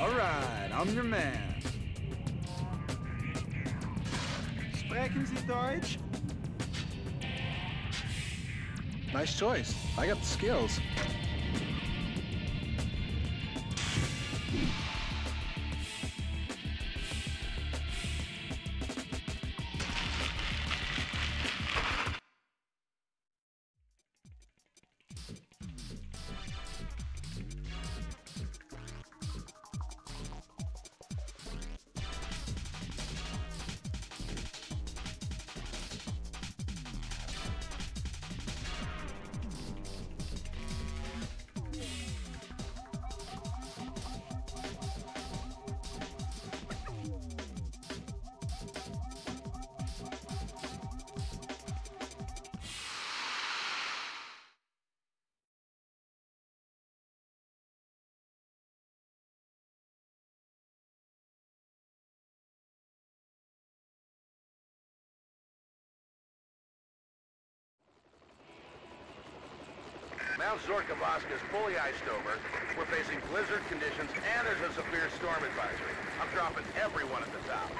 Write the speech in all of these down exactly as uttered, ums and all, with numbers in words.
Alright, I'm your man. Sprechen Sie Deutsch? Nice choice. I got the skills. Mount Zorovaska is fully iced over. We're facing blizzard conditions and there's a severe storm advisory. I'm dropping everyone at the top.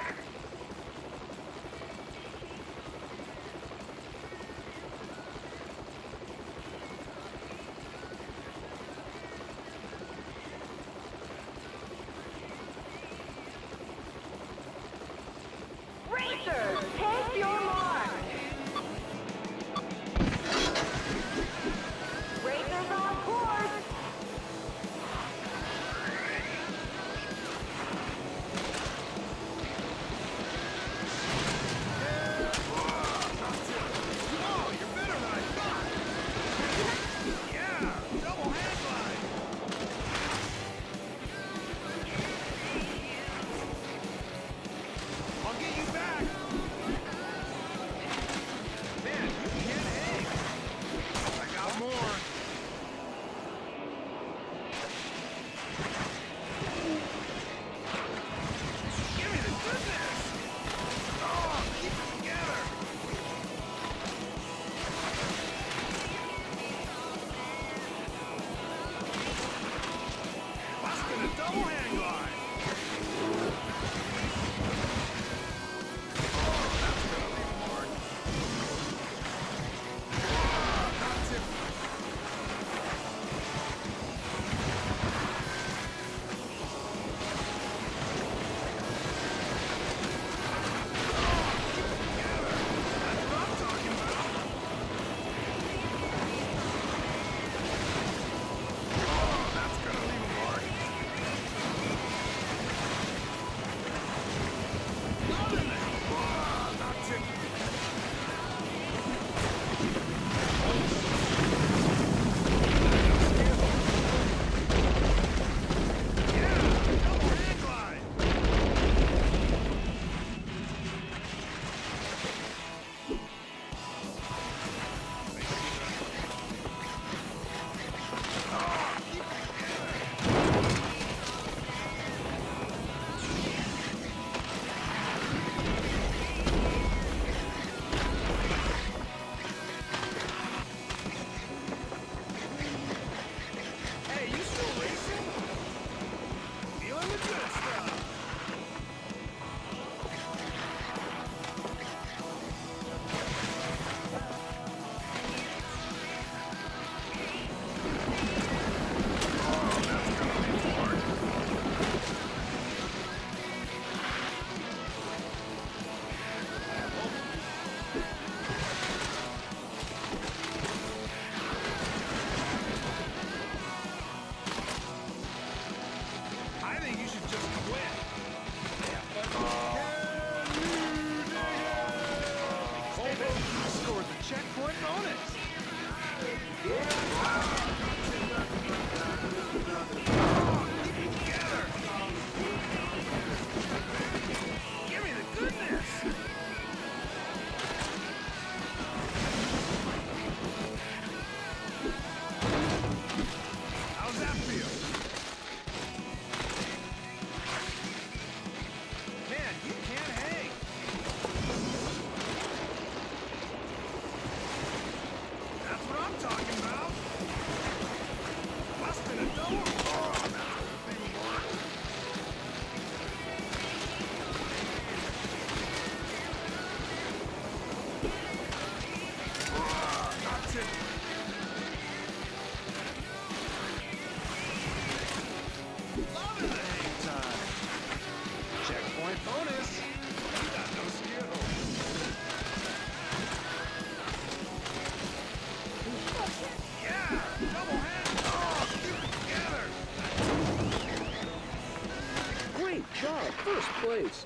first place.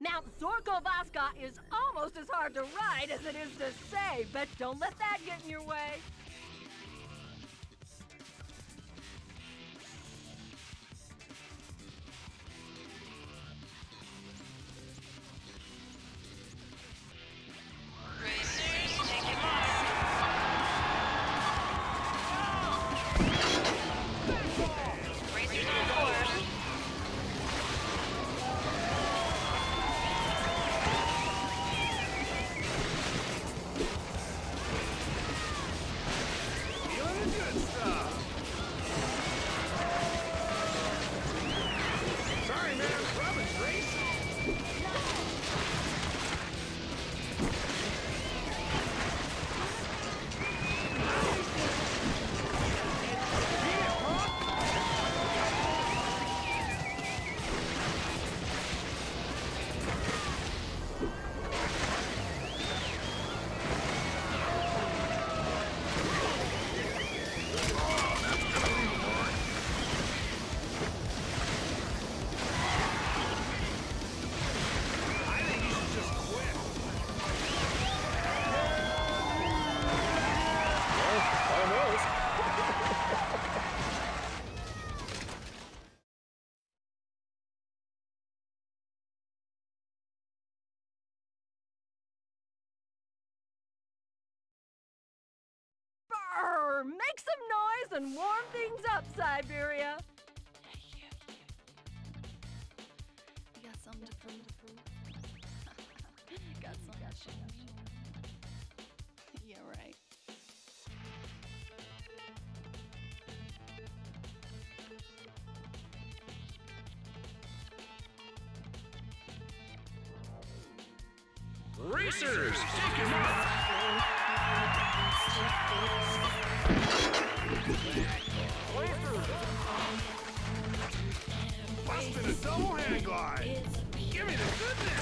Mount Zorovaska is almost as hard to ride as it is to say, but don't let that get in your way. Make some noise and warm things up, Siberia. You got something to prove, to prove. Got something to show. Yeah, right. Racers, take him up. Busting a double hand glide! Give me the goodness!